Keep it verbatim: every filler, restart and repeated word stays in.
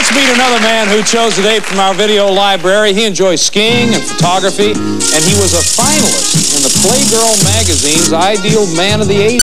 Let's meet another man who chose a date from our video library. He enjoys skiing and photography, and he was a finalist in the Playgirl magazine's Ideal Man of the eighties.